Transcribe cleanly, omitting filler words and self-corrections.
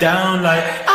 down like